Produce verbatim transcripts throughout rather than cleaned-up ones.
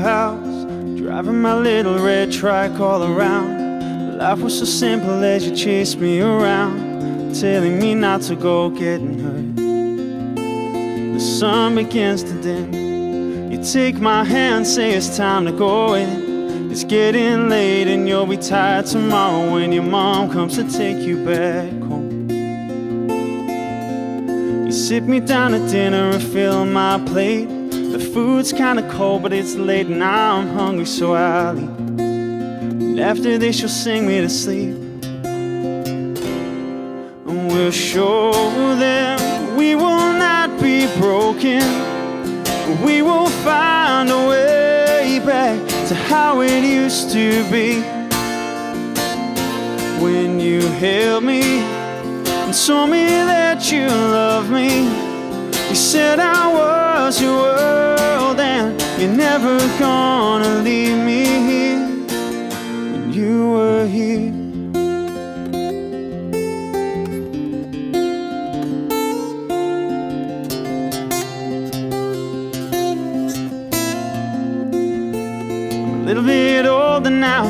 your house, driving my little red trike all around. Life was so simple as you chased me around, telling me not to go getting hurt. The sun begins to dim. You take my hand, say it's time to go in. It's getting late and you'll be tired tomorrow when your mom comes to take you back home. You sit me down at dinner and fill my plate. The food's kinda cold but it's late and I'm hungry, so I'll eat. And after this you'll sing me to sleep, and we'll show them we will not be broken. We will find a way back to how it used to be, when you held me and told me that you loved me. You said I was your world and you're never gonna leave me here, when you were here. I'm a little bit older now,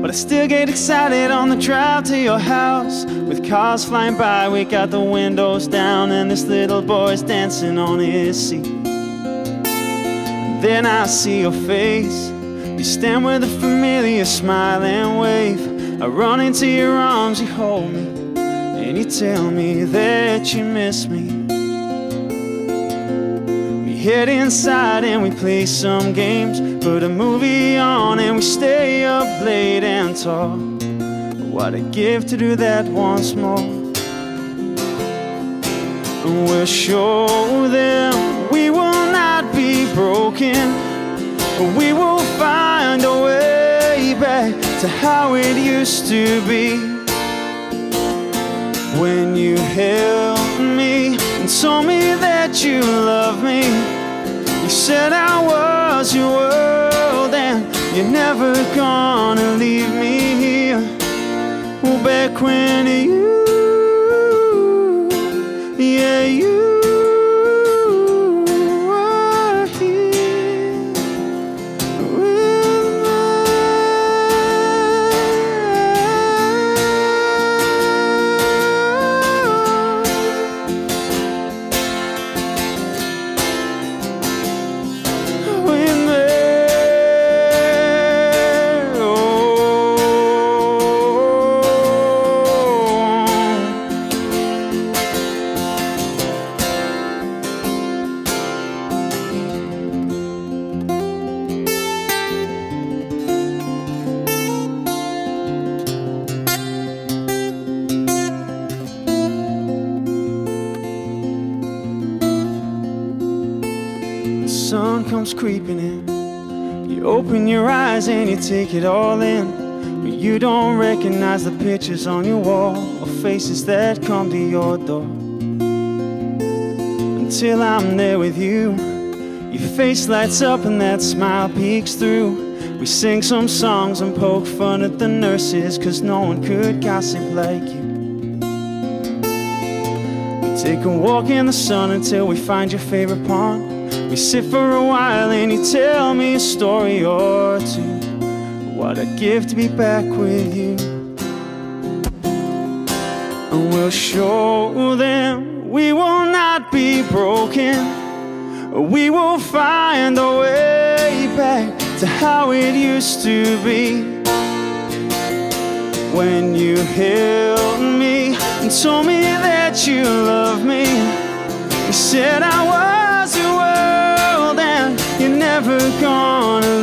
but I still get excited on the drive to your house. With cars flying by, we got the windows down, and this little boy's dancing on his seat. And then I see your face. You stand with a familiar smile and wave. I run into your arms, you hold me, and you tell me that you miss me. We head inside and we play some games, put a movie on and we stay up late and talk. What I'd give to do that once more. And we'll show them we will not be broken. We will find a way back to how it used to be, when you held me and told me that you loved me. You said I was your world and you're never gonna leave me here. Well, back when you, yeah, you were here with creeping in. You open your eyes and you take it all in, but you don't recognize the pictures on your wall or faces that come to your door. Until I'm there with you, your face lights up and that smile peeks through. We sing some songs and poke fun at the nurses, cause no one could gossip like you. We take a walk in the sun until we find your favorite pond. We sit for a while and you tell me a story or two. What I'd give to be back with you. And we'll show them we will not be broken. We will find a way back to how it used to be, when you held me and told me that you loved me. You said I was your world and you're never gonna